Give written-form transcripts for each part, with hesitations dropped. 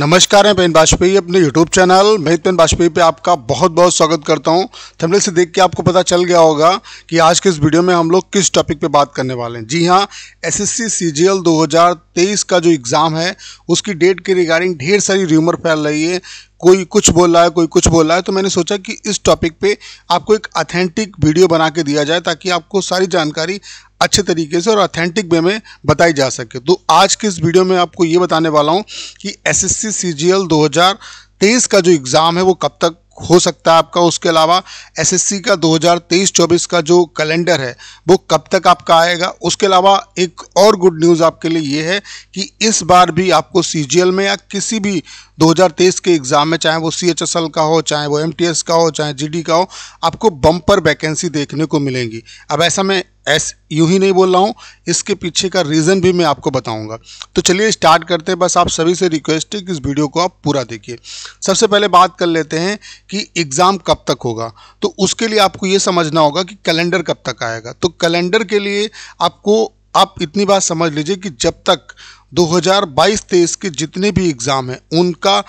नमस्कार, मैं प्रवीन बाजपेयी अपने YouTube channel math with Bajpayee पे आपका बहुत बहुत स्वागत करता हूं। थंबनेल से देख के आपको पता चल गया होगा कि आज के इस वीडियो में हम लोग किस टॉपिक पे बात करने वाले हैं। जी हां, एसएससी सीजीएल 2023 का जो एग्ज़ाम है उसकी डेट के रिगार्डिंग ढेर सारी र्यूमर फैल रही है। कोई कुछ बोल रहा है, कोई कुछ बोल रहा है, तो मैंने सोचा कि इस टॉपिक पे आपको एक ऑथेंटिक वीडियो बना के दिया जाए ताकि आपको सारी जानकारी अच्छे तरीके से और ऑथेंटिक वे में बताई जा सके। तो आज के इस वीडियो में आपको ये बताने वाला हूँ कि एसएससी सीजीएल 2023 का जो एग्ज़ाम है वो कब तक हो सकता है आपका। उसके अलावा एसएससी का 2023-24 का जो कैलेंडर है वो कब तक आपका आएगा। उसके अलावा एक और गुड न्यूज़ आपके लिए ये है कि इस बार भी आपको सीजीएल में या किसी भी 2023 के एग्ज़ाम में, चाहे वो सीएचएसएल का हो, चाहे वो एमटीएस का हो, चाहे जीडी का हो, आपको बम्पर वैकेंसी देखने को मिलेंगी। अब ऐसा मैं यूं ही नहीं बोल रहा हूँ, इसके पीछे का रीज़न भी मैं आपको बताऊंगा। तो चलिए स्टार्ट करते हैं। बस आप सभी से रिक्वेस्ट है कि इस वीडियो को आप पूरा देखिए। सबसे पहले बात कर लेते हैं कि एग्ज़ाम कब तक होगा। तो उसके लिए आपको ये समझना होगा कि कैलेंडर कब तक आएगा। तो कैलेंडर के लिए आप इतनी बात समझ लीजिए कि जब तक 2022-23 के जितने भी एग्ज़ाम हैं उनका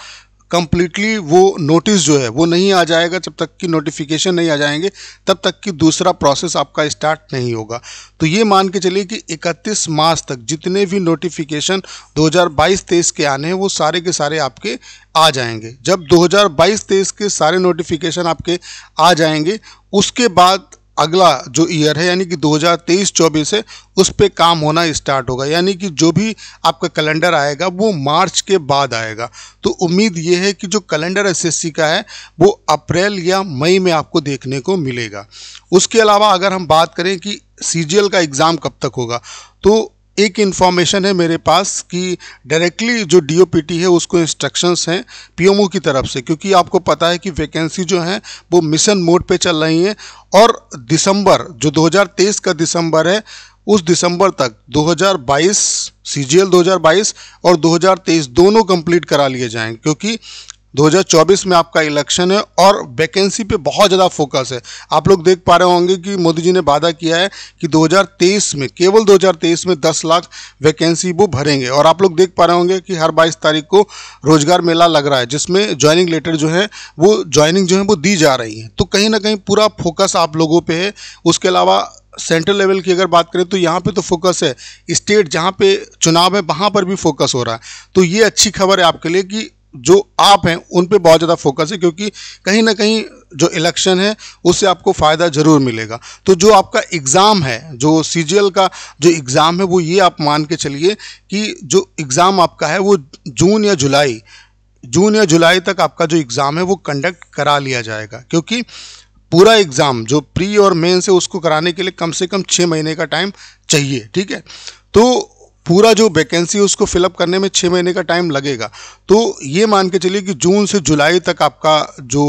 कम्प्लीटली वो नोटिस जो है वो नहीं आ जाएगा, जब तक कि नोटिफिकेशन नहीं आ जाएंगे तब तक कि दूसरा प्रोसेस आपका स्टार्ट नहीं होगा। तो ये मान के चलिए कि 31 मार्च तक जितने भी नोटिफिकेशन 2022-23 के आने हैं वो सारे के सारे आपके आ जाएंगे। जब 2022-23 के सारे नोटिफिकेशन आपके आ जाएंगे उसके बाद अगला जो ईयर है यानी कि 2023-24 है उस पे काम होना स्टार्ट होगा। यानी कि जो भी आपका कैलेंडर आएगा वो मार्च के बाद आएगा। तो उम्मीद ये है कि जो कैलेंडर एसएससी का है वो अप्रैल या मई में आपको देखने को मिलेगा। उसके अलावा अगर हम बात करें कि सीजीएल का एग्ज़ाम कब तक होगा, तो एक इन्फॉर्मेशन है मेरे पास कि डायरेक्टली जो डीओपीटी है उसको इंस्ट्रक्शंस हैं पीएमओ की तरफ से, क्योंकि आपको पता है कि वैकेंसी जो है वो मिशन मोड पे चल रही है और दिसंबर जो 2023 का दिसंबर है उस दिसंबर तक 2022 सीजीएल 2022 और 2023 दोनों कंप्लीट करा लिए जाएंगे, क्योंकि 2024 में आपका इलेक्शन है और वैकेंसी पे बहुत ज़्यादा फोकस है। आप लोग देख पा रहे होंगे कि मोदी जी ने वादा किया है कि 2023 में, केवल 2023 में 10 लाख वैकेंसी वो भरेंगे। और आप लोग देख पा रहे होंगे कि हर 22 तारीख को रोजगार मेला लग रहा है जिसमें ज्वाइनिंग लेटर जो है वो दी जा रही है। तो कहीं ना कहीं पूरा फोकस आप लोगों पर है। उसके अलावा सेंट्रल लेवल की अगर बात करें तो यहाँ पे तो फोकस है, स्टेट जहाँ पे चुनाव है वहाँ पर भी फोकस हो रहा है। तो ये अच्छी खबर है आपके लिए कि जो आप हैं उन पे बहुत ज़्यादा फोकस है, क्योंकि कहीं ना कहीं जो इलेक्शन है उससे आपको फ़ायदा ज़रूर मिलेगा। तो जो आपका एग्ज़ाम है, जो सीजीएल का जो एग्ज़ाम है वो ये आप मान के चलिए कि जो एग्ज़ाम आपका है वो जून या जुलाई तक आपका जो एग्ज़ाम है वो कंडक्ट करा लिया जाएगा, क्योंकि पूरा एग्ज़ाम जो प्री और मेन से उसको कराने के लिए कम से कम 6 महीने का टाइम चाहिए। ठीक है, तो पूरा जो वैकेंसी उसको फिलअप करने में 6 महीने का टाइम लगेगा। तो ये मान के चलिए कि जून से जुलाई तक आपका जो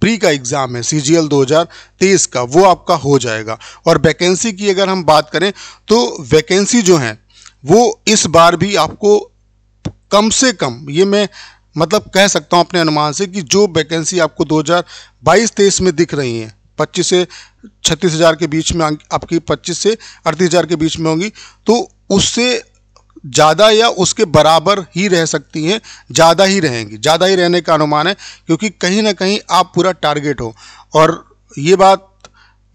प्री का एग्ज़ाम है सीजीएल 2023 का वो आपका हो जाएगा। और वैकेंसी की अगर हम बात करें तो वैकेंसी जो है वो इस बार भी आपको कम से कम, ये मैं मतलब कह सकता हूँ अपने अनुमान से, कि जो वैकेंसी आपको 2022-23 में दिख रही हैं 25 से 36,000 के बीच में, आपकी 25 से 38,000 के बीच में होंगी, तो उससे ज़्यादा या उसके बराबर ही रह सकती हैं, ज़्यादा ही रहेंगी, ज़्यादा ही रहने का अनुमान है, क्योंकि कहीं ना कहीं आप पूरा टारगेट हो। और ये बात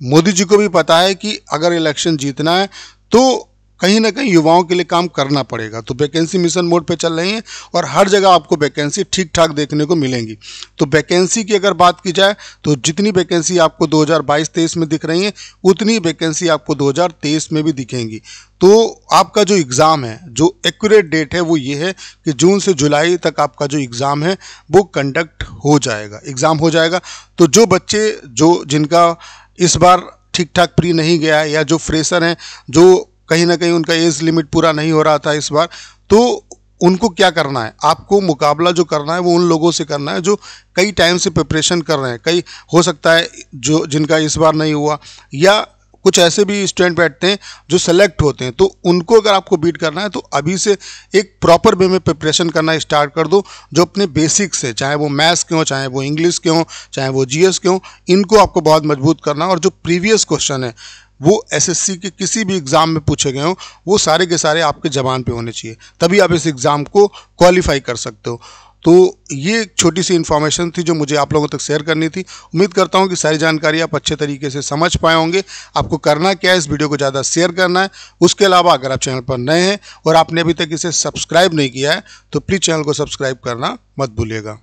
मोदी जी को भी पता है कि अगर इलेक्शन जीतना है तो कहीं ना कहीं युवाओं के लिए काम करना पड़ेगा। तो वैकेंसी मिशन मोड पे चल रही है और हर जगह आपको वैकेंसी ठीक ठाक देखने को मिलेंगी। तो वैकेंसी की अगर बात की जाए तो जितनी वैकेंसी आपको 2022-23 में दिख रही है उतनी वैकेंसी आपको 2023 में भी दिखेंगी। तो आपका जो एग्ज़ाम है, जो एक्यूरेट डेट है वो ये है कि जून से जुलाई तक आपका जो एग्ज़ाम है वो कंडक्ट हो जाएगा, एग्ज़ाम हो जाएगा। तो जो बच्चे जिनका इस बार ठीक ठाक प्री नहीं गया है या जो फ्रेशर हैं, जो कहीं ना कहीं उनका एज लिमिट पूरा नहीं हो रहा था इस बार, तो उनको क्या करना है, आपको मुकाबला जो करना है वो उन लोगों से करना है जो कई टाइम से प्रिपरेशन कर रहे हैं। कई हो सकता है जो जिनका इस बार नहीं हुआ, या कुछ ऐसे भी स्टूडेंट बैठते हैं जो सेलेक्ट होते हैं, तो उनको अगर आपको बीट करना है तो अभी से एक प्रॉपर वे में प्रिपरेशन करना स्टार्ट कर दो। जो अपने बेसिक्स है, चाहे वो मैथ्स के हों, चाहे वो इंग्लिश के हों, चाहे वो जीएस के हों, इनको आपको बहुत मजबूत करना है। और जो प्रीवियस क्वेश्चन है वो एसएससी के किसी भी एग्ज़ाम में पूछे गए हों वो सारे के सारे आपके जबान पे होने चाहिए, तभी आप इस एग्ज़ाम को क्वालिफाई कर सकते हो। तो ये एक छोटी सी इन्फॉर्मेशन थी जो मुझे आप लोगों तक शेयर करनी थी। उम्मीद करता हूँ कि सारी जानकारी आप अच्छे तरीके से समझ पाए होंगे। आपको करना क्या है, इस वीडियो को ज़्यादा शेयर करना है। उसके अलावा अगर आप चैनल पर नए हैं और आपने अभी तक इसे सब्सक्राइब नहीं किया है तो प्लीज़ चैनल को सब्सक्राइब करना मत भूलिएगा।